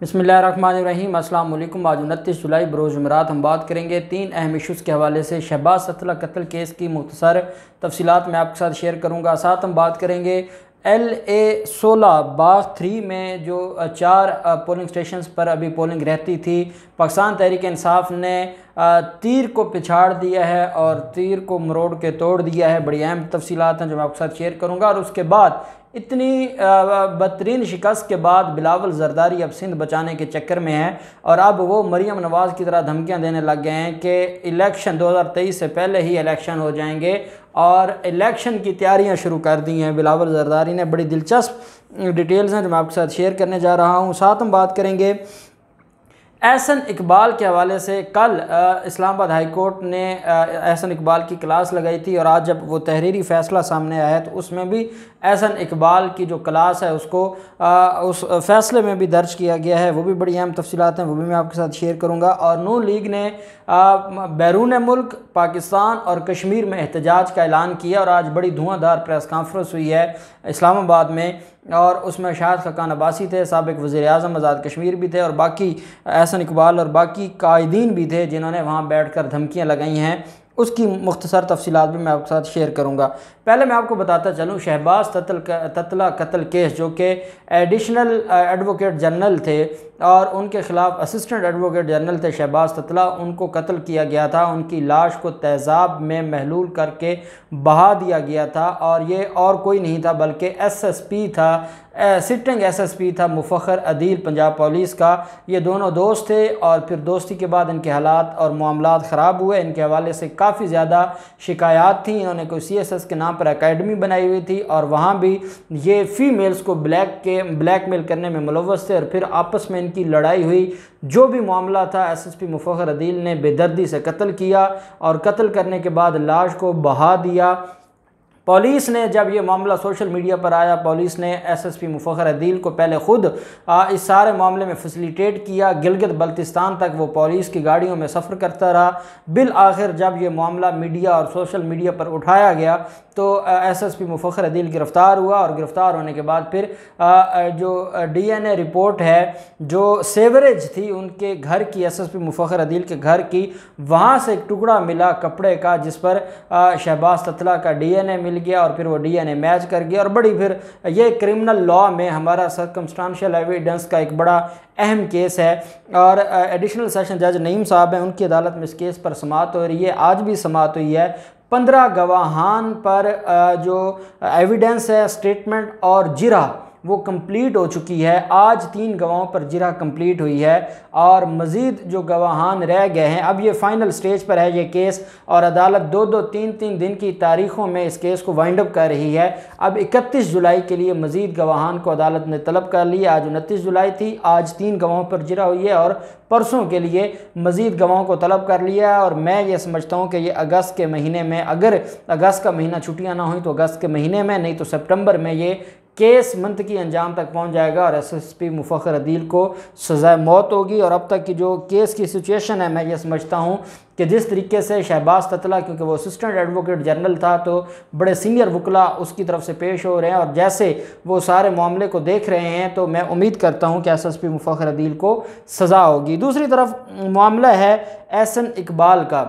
बिस्मिल्लाहिर्रहमानिर्रहीम। अस्सलाम वालेकुम। आज 29 जुलाई बरोज़ जुमेरात हम बात करेंगे 3 अहम इशूज़ के हवाले से। शहबाज सत्ला कत्ल केस की मुख्तसर तफसीलात मैं आपके साथ शेयर करूँगा। साथ हम बात करेंगे LA 16 बाग 3 में जो 4 पोलिंग स्टेशंस पर अभी पोलिंग रहती थी, पाकिस्तान तहरीक इंसाफ़ ने तीर को पिछाड़ दिया है और तीर को मरोड़ के तोड़ दिया है। बड़ी अहम तफसीलात हैं जो मैं आपके साथ शेयर करूँगा। और उसके बाद इतनी बदतरीन शिकस्त के बाद बिलावल जरदारी अब सिंध बचाने के चक्कर में है और अब वो मरीम नवाज़ की तरह धमकियां देने लग गए हैं कि इलेक्शन 2023 से पहले ही इलेक्शन हो जाएंगे और इलेक्शन की तैयारियां शुरू कर दी हैं बिलावल जरदारी ने। बड़ी दिलचस्प डिटेल्स हैं जो मैं आपके साथ शेयर करने जा रहा हूं। साथ हम बात करेंगे अहसन इकबाल के हवाले से। कल इस्लामाबाद हाई कोर्ट ने अहसन इकबाल की क्लास लगाई थी और आज जब वो तहरीरी फ़ैसला सामने आया तो उसमें भी अहसन इकबाल की जो क्लास है उसको उस फैसले में भी दर्ज किया गया है। वो भी बड़ी अहम तफसीलात हैं, वो भी मैं आपके साथ शेयर करूँगा। और नून लीग ने बैरून मुल्क पाकिस्तान और कश्मीर में एहतजाज का ऐलान किया और आज बड़ी धुआंधार प्रेस कॉन्फ्रेंस हुई है इस्लामाबाद में और उसमें शाहिद खाकान अब्बासी थे, साबिक़ वज़ीर-ए-आज़म आज़ाद कश्मीर भी थे और बाकी अहसन इकबाल और बाकी कायदीन भी थे जिन्होंने वहाँ बैठकर धमकियाँ लगाई हैं। उसकी मुख्तसर तफसीलात भी मैं आपके साथ शेयर करूँगा। पहले मैं आपको बताता चलूँ, शहबाज सत्ला कत्ल केस जो कि एडिशनल एडवोकेट जनरल थे और उनके ख़िलाफ़ असिस्टेंट एडवोकेट जनरल थे शहबाज सत्ला, उनको कत्ल किया गया था। उनकी लाश को तेज़ाब में महलूल करके बहा दिया गया था और ये और कोई नहीं था बल्कि SSP था, सिटिंग SSP था मुफखर अदील पंजाब पुलिस का। ये दोनों दोस्त थे और फिर दोस्ती के बाद इनके हालात और मामलात ख़राब हुए। इनके हवाले से काफ़ी ज़्यादा शिकायत थी। इन्होंने कोई CSS के नाम पर अकेडमी बनाई हुई थी और वहाँ भी ये फ़ीमेल्स को ब्लैकमेल करने में मुलव्वस थे और फिर आपस में की लड़ाई हुई। जो भी मामला था SSP मुफखर अदील ने बेदर्दी से कत्ल किया और कत्ल करने के बाद लाश को बहा दिया। पुलिस ने जब ये मामला सोशल मीडिया पर आया, पुलिस ने SSP मुफखर अदील को पहले ख़ुद इस सारे मामले में फैसिलिटेट किया। गिलगित बल्तिस्तान तक वो पुलिस की गाड़ियों में सफ़र करता रहा। बिल आखिर जब ये मामला मीडिया और सोशल मीडिया पर उठाया गया तो SSP मुफखर अदील गिरफ़्तार हुआ और गिरफ़्तार होने के बाद फिर जो DNA रिपोर्ट है जो सेवरेज थी उनके घर की, SSP मुफखर अदील के घर की, वहाँ से एक टुकड़ा मिला कपड़े का जिस पर शहबाज सत्ला का DNA मिल गया और फिर वो DNA मैच कर गया। और बड़ी फिर ये क्रिमिनल लॉ में हमारा सर्कमस्टांशियल एविडेंस का एक बड़ा अहम केस है और एडिशनल सेशन जज नईम साहब हैं, उनकी अदालत में इस केस पर समाअत हो रही है। आज भी समाअत हुई है। 15 गवाहान पर जो एविडेंस है, स्टेटमेंट और जिरह वो कंप्लीट हो चुकी है। आज 3 गवाहों पर जिरह कंप्लीट हुई है और मज़ीद जो गवाहान रह गए हैं अब ये फ़ाइनल स्टेज पर है ये केस और अदालत 2-2, 3-3 दिन की तारीखों में इस केस को वाइंड अप कर रही है। अब 31 जुलाई के लिए मज़ीद गवाहान को अदालत ने तलब कर लिया। आज 29 जुलाई थी, आज 3 गवाहों पर जिरह हुई है और परसों के लिए मज़ीद गवाहों को तलब कर लिया है। और मैं ये समझता हूँ कि ये अगस्त के महीने में, अगर अगस्त का महीना छुट्टियाँ ना हुई तो अगस्त के महीने में, नहीं तो सितंबर में ये केस मंतकी अंजाम तक पहुंच जाएगा और SSP मुफखर अदील को सज़ाए मौत होगी। और अब तक की जो केस की सिचुएशन है, मैं ये समझता हूं कि जिस तरीके से शहबाज सत्ला, क्योंकि वो असिस्टेंट एडवोकेट जनरल था तो बड़े सीनियर वकला उसकी तरफ से पेश हो रहे हैं और जैसे वो सारे मामले को देख रहे हैं तो मैं उम्मीद करता हूं कि SSP मुफखर अदील को सज़ा होगी। दूसरी तरफ मामला है अहसन इकबाल का,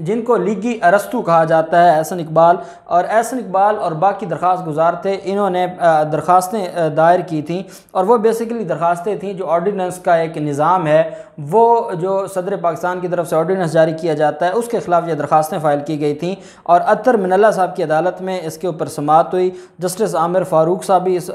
जिनको लीगी अरस्तु कहा जाता है। अहसन इकबाल और बाकी दरख्वास्त गुजार थे, इन्होंने दरख्वास्तें दायर की थी और वो बेसिकली दरख्वास्तें थी जो ऑर्डिनेंस का एक निज़ाम है, वो जो सदर पाकिस्तान की तरफ से ऑर्डिनेंस जारी किया जाता है उसके ख़िलाफ़ ये दरख्वास्तें फ़ाइल की गई थी। और अतर मिनल्लाह साहब की अदालत में इसके ऊपर समाअत हुई। जस्टिस आमिर फारूक साहब भी इस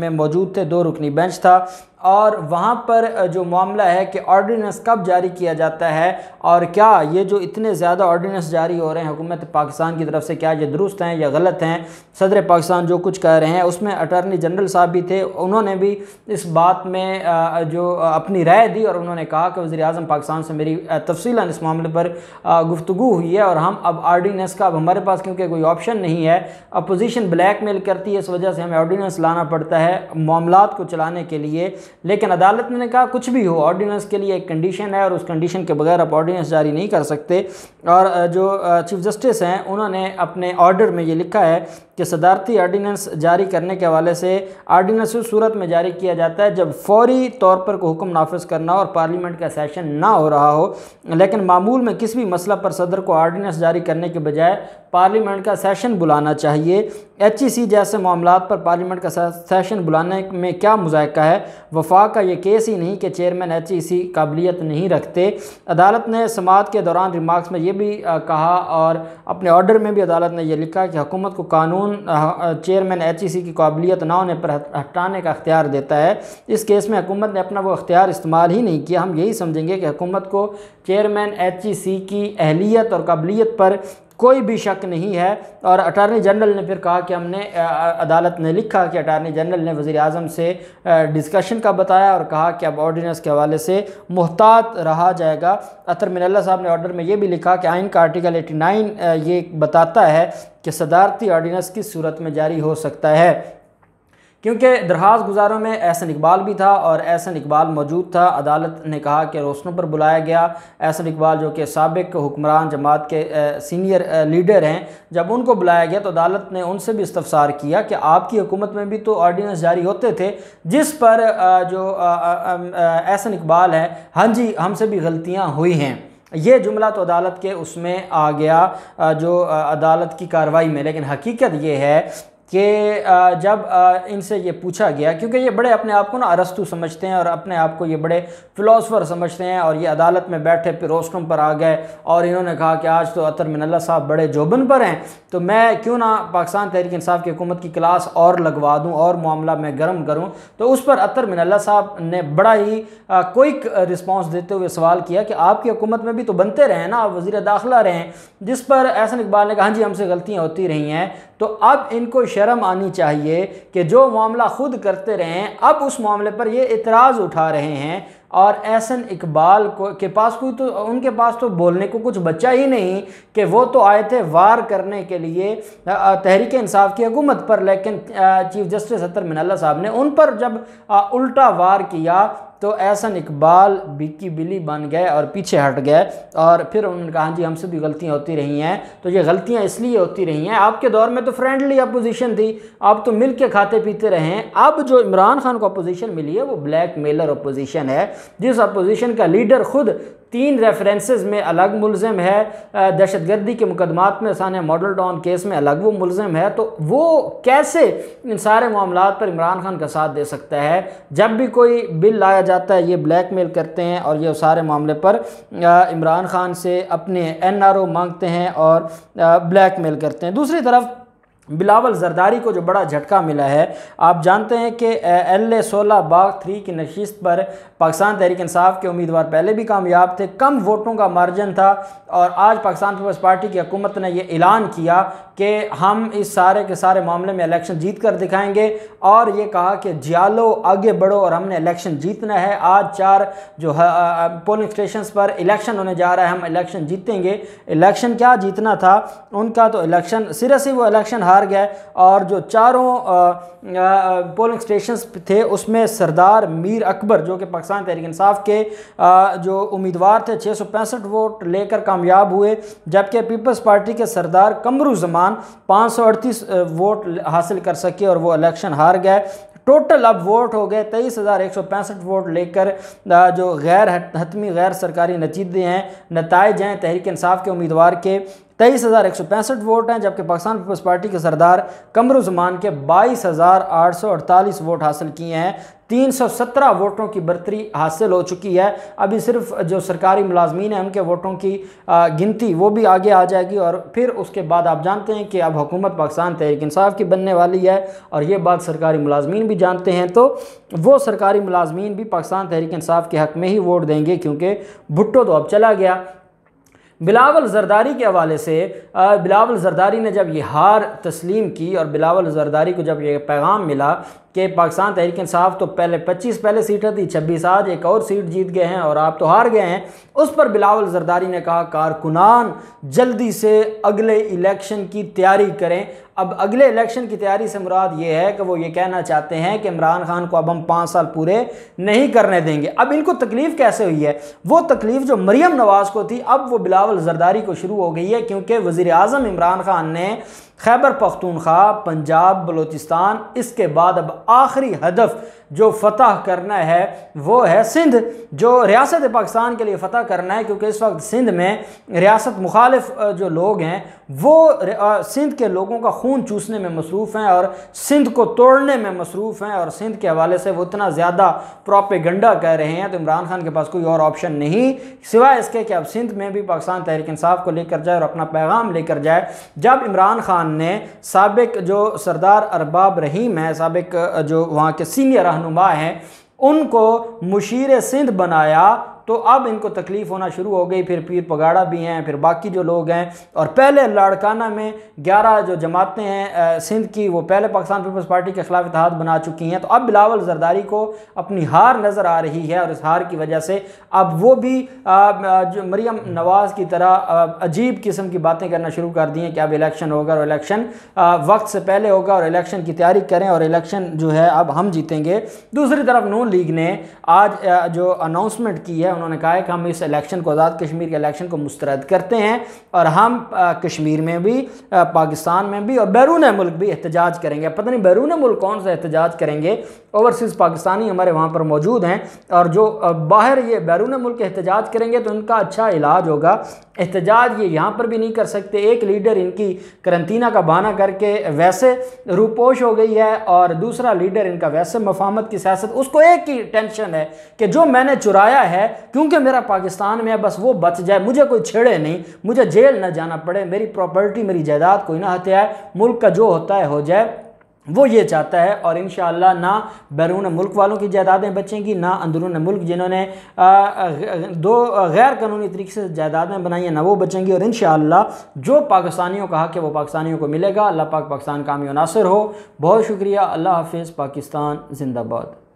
में मौजूद थे, 2 रुकनी बेंच था और वहाँ पर जो मामला है कि ऑर्डिनेंस कब जारी किया जाता है और क्या ये जो इतने ज़्यादा ऑर्डिनेंस जारी हो रहे हैं हुकूमत पाकिस्तान की तरफ से, क्या ये दुरुस्त हैं या गलत हैं, सदर पाकिस्तान जो कुछ कह रहे हैं उसमें अटर्नी जनरल साहब भी थे, उन्होंने भी इस बात में जो अपनी राय दी और उन्होंने कहा कि वज़ीर-ए-आज़म पाकिस्तान से मेरी तफसीलन इस मामले पर गुफ्तगू हुई है और हम अब ऑर्डिनेंस का, अब हमारे पास क्योंकि कोई ऑप्शन नहीं है, अपोजिशन ब्लैकमेल करती है, इस वजह से हमें ऑर्डिनेंस लाना पड़ता है मामलात को चलाने के लिए। लेकिन अदालत ने कहा कुछ भी हो ऑर्डिनेंस के लिए एक कंडीशन है और उस कंडीशन के बगैर आप ऑर्डिनेंस जारी नहीं कर सकते। और जो चीफ जस्टिस हैं उन्होंने अपने ऑर्डर में ये लिखा है कि सदारती आर्डीनेंस जारी करने के हवाले से आर्डीनेंस उस सूरत में जारी किया जाता है जब फौरी तौर पर को हुक्म नाफिज करना और पार्लियामेंट का सेशन ना हो रहा हो, लेकिन मामूल में किसी भी मसला पर सदर को आर्डीनेंस जारी करने के बजाय पार्लियामेंट का सेशन बुलाना चाहिए। HEC जैसे मामलात पर पार्लियामेंट का सेशन बुलाने में क्या मुज़ायका है? वफाक का ये केस ही नहीं कि चेयरमैन HEC काबिलियत नहीं रखते। अदालत ने समाअत के दौरान रिमार्क्स में ये भी कहा और अपने ऑर्डर में भी अदालत ने यह लिखा कि हुकूमत को कानून चेयरमैन HEC की काबिलियत ना होने पर हटाने का अख्तियार देता है। इस केस में हुकूमत ने अपना वो अख्तियार इस्तेमाल ही नहीं किया। हम यही समझेंगे कि हुकूमत को चेयरमैन HEC की अहलियत और काबिलियत पर कोई भी शक नहीं है। और अटारनी जनरल ने फिर कहा कि हमने अदालत ने लिखा कि अटारनी जनरल ने वज़ीर आज़म से डिस्कशन का बताया और कहा कि अब ऑर्डिनेंस के हवाले से मुहतात रहा जाएगा। अतर मिनल्लाह साहब ने ऑर्डर में ये भी लिखा कि आइन का आर्टिकल 89 ये बताता है कि सदारती ऑर्डिनेंस किस सूरत में जारी हो सकता है। क्योंकि दरख्वास्त गुजारों में अहसन इकबाल भी था और अहसन इकबाल मौजूद था, अदालत ने कहा कि रोशनों पर बुलाया गया। अहसन इकबाल जो कि साबिक़ हुक्मरान जमात के सीनियर लीडर हैं, जब उनको बुलाया गया तो अदालत ने उनसे भी इस्तफसार किया कि आपकी हुकूमत में भी तो ऑर्डिनेंस जारी होते थे, जिस पर जो अहसन इकबाल है, हाँ जी हमसे भी गलतियाँ हुई हैं, ये जुमला तो अदालत के उसमें आ गया जो अदालत की कार्रवाई में। लेकिन हकीकत ये है कि जब इनसे ये पूछा गया, क्योंकि ये बड़े अपने आप को ना अरस्तु समझते हैं और अपने आप को ये बड़े फ़िलासफ़र समझते हैं, और ये अदालत में बैठे फिर रोस्टम पर आ गए और इन्होंने कहा कि आज तो अतर मिनल्लाह साहब बड़े जोबन पर हैं, तो मैं क्यों ना पाकिस्तान तहरीक इंसाफ़ की हुकूमत की क्लास और लगवा दूँ और मामला मैं गर्म करूँ। तो उस पर अतर मिनल्लाह साहब ने बड़ा ही क्विक रिस्पॉन्स देते हुए सवाल किया कि आपकी हुकूमत में भी तो बनते रहें ना, आप वज़ीर दाखिला रहें, जिस पर अहसन इकबाल ने कहा हाँ जी हमसे गलतियाँ होती रही हैं, तो अब इनको शर्म आनी चाहिए कि जो मामला खुद करते रहें अब उस मामले पर ये इतराज़ उठा रहे हैं। और अहसन इकबाल को के पास कोई तो उनके पास तो बोलने को कुछ बचा ही नहीं कि वो तो आए थे वार करने के लिए तहरीक इंसाफ की हुकूमत पर, लेकिन चीफ जस्टिस अतर मिनल्लाह साहब ने उन पर जब उल्टा वार किया तो अहसन इकबाल बिकी बिली बन गए और पीछे हट गए। और फिर उन्होंने कहा जी हमसे भी गलतियां होती रही हैं, तो ये गलतियां इसलिए होती रही हैं, आपके दौर में तो फ्रेंडली अपोजिशन थी, आप तो मिल के खाते पीते रहे, अब जो इमरान खान को अपोजिशन मिली है वो ब्लैक मेलर अपोजिशन है, जिस अपोजिशन का लीडर खुद 3 रेफरेंसेस में अलग मुलज़िम है, दहशतगर्दी के मुकदमात में सानिया मॉडल टाउन केस में अलग वो मुलज़िम है, तो वो कैसे इन सारे मामलों पर इमरान खान का साथ दे सकता है? जब भी कोई बिल लाया जाता है ये ब्लैकमेल करते हैं और ये सारे मामले पर इमरान खान से अपने NRO मांगते हैं और ब्लैकमेल करते हैं। दूसरी तरफ बिलावल जरदारी को जो बड़ा झटका मिला है, आप जानते हैं कि LA 16 बाग 3 की नशिस्त पर पाकिस्तान तहरीक इंसाफ के उम्मीदवार पहले भी कामयाब थे, कम वोटों का मार्जिन था, और आज पाकिस्तान पीपल्स पार्टी की हुकूमत ने यह ऐलान किया कि हम इस सारे के सारे मामले में इलेक्शन जीत कर दिखाएंगे, और ये कहा कि जियालो आगे बढ़ो और हमने इलेक्शन जीतना है। आज 4 जो पोलिंग स्टेशन पर इलेक्शन होने जा रहा है, हम इलेक्शन जीतेंगे। इलेक्शन क्या जीतना था उनका, तो इलेक्शन सिरे से वो इलेक्शन गया। और जो 4 पोलिंग स्टेशंस थे उसमें सरदार मीर अकबर जो कि पाकिस्तान तहरीक इंसाफ के जो उम्मीदवार थे 665 वोट लेकर कामयाब हुए, जबकि पीपल्स पार्टी के सरदार कमरुजमान 538 वोट हासिल कर सके और वो इलेक्शन हार गए। टोटल अब वोट हो गए 23,165 वोट लेकर जो गैर हतमी गैर सरकारी नतीजे हैं नतज हैं तहरीक इंसाफ के उम्मीदवार के 23,165 वोट हैं, जबकि पाकिस्तान पीपल्स पार्टी के सरदार कमरुजमान के 22,848 वोट हासिल किए हैं। 317 वोटों की बर्तरी हासिल हो चुकी है। अभी सिर्फ जो सरकारी मुलाजमीन हैं उनके वोटों की गिनती वो भी आगे आ जाएगी, और फिर उसके बाद आप जानते हैं कि अब हुकूमत पाकिस्तान तहरीक इंसाफ की बनने वाली है, और ये बात सरकारी मुलाजमीन भी जानते हैं, तो वो सरकारी मुलाजमीन भी पाकिस्तान तहरीक इंसाफ के हक़ में ही वोट देंगे क्योंकि भुट्टो तो अब चला गया। बिलावल जरदारी के हवाले से बिलावल जरदारी ने जब ये हार तस्लीम की और बिलावल जरदारी को जब ये पैगाम मिला कि पाकिस्तान तहरीक इंसाफ तो पहले 25 पहले सीटें थी 26 आज एक और सीट जीत गए हैं और आप तो हार गए हैं, उस पर बिलावल जरदारी ने कहा कारकुनान जल्दी से अगले इलेक्शन की तैयारी करें। अब अगले इलेक्शन की तैयारी से मुराद ये है कि वो ये कहना चाहते हैं कि इमरान खान को अब हम 5 साल पूरे नहीं करने देंगे। अब इनको तकलीफ़ कैसे हुई है? वो तकलीफ़ जो मरीम नवाज़ को थी अब वो बिलावल जरदारी को शुरू हो गई है, क्योंकि वज़ीर आज़म इमरान खान ने खैबर पख्तूनख्वा, पंजाब, बलूचिस्तान, इसके बाद अब आखिरी हदफ जो फ़तह करना है वो है सिंध, जो रियासत पाकिस्तान के लिए फ़तह करना है, क्योंकि इस वक्त सिंध में रियासत मुखालिफ जो लोग हैं वो सिंध के लोगों का खून चूसने में मसरूफ़ हैं और सिंध को तोड़ने में मसरूफ़ हैं और सिंध के हवाले से वो इतना ज़्यादा प्रोपेगंडा कह रहे हैं, तो इमरान खान के पास कोई और ऑप्शन नहीं सिवाय इसके कि अब सिंध में भी पाकिस्तान तहरीक इंसाफ़ को लेकर जाए और अपना पैगाम लेकर जाए। जब इमरान खान ने साबिक जो सरदार अरबाब रहीम है, साबिक जो वहाँ के सीनियर रहनुमा हैं, उनको मुशीर सिंध बनाया तो अब इनको तकलीफ़ होना शुरू हो गई। फिर पीर पगाड़ा भी हैं, फिर बाकी जो लोग हैं, और पहले लाड़काना में 11 जो जमातें हैं सिंध की वो पहले पाकिस्तान पीपल्स पार्टी के खिलाफ इत्तेहाद बना चुकी हैं, तो अब बिलावल जरदारी को अपनी हार नज़र आ रही है और इस हार की वजह से अब वो भी जो मरीम नवाज़ की तरह अजीब किस्म की बातें करना शुरू कर दी हैं कि अब इलेक्शन होगा और इलेक्शन वक्त से पहले होगा और इलेक्शन की तैयारी करें और इलेक्शन जो है अब हम जीतेंगे। दूसरी तरफ नून लीग ने आज जो अनाउंसमेंट की है उन्होंने कहा है कि हम इस इलेक्शन को, आज़ाद कश्मीर के इलेक्शन को मुस्तरद करते हैं और हम कश्मीर में भी, पाकिस्तान में भी और बैरून मुल्क भी एहतजाज करेंगे। पता नहीं बैरून मुल्क कौन सा एहतजाज करेंगे, ओवरसीज़ पाकिस्तानी हमारे वहाँ पर मौजूद हैं और जो बाहर ये बैरून मुल्क एहतजाज करेंगे तो उनका अच्छा इलाज होगा। एहतजाज ये यहाँ पर भी नहीं कर सकते, एक लीडर इनकी करंतना का बहाना करके वैसे रूपोश हो गई है और दूसरा लीडर इनका वैसे मफामत की सियासत, उसको एक ही टेंशन है कि जो मैंने चुराया है क्योंकि मेरा पाकिस्तान में है, बस वो बच जाए, मुझे कोई छेड़े नहीं, मुझे जेल ना जाना पड़े, मेरी प्रॉपर्टी, मेरी जायदाद कोई ना हत्याए, मुल्क का जो होता है हो जाए, वो ये चाहता है। और इंशाअल्लाह ना बैरून मुल्क वालों की जायदादें बचेंगी ना अंदरून मुल्क जिन्होंने दो गैर कानूनी तरीके से जायदादें बनाई हैं ना वो बचेंगी और इंशाअल्लाह जो पाकिस्तानियों का हक है वो पाकिस्तानियों को मिलेगा। अल्लाह पाक पाकिस्तान कामयाब नासिर हो। बहुत शुक्रिया। अल्लाह हाफिज़। पाकिस्तान जिंदाबाद।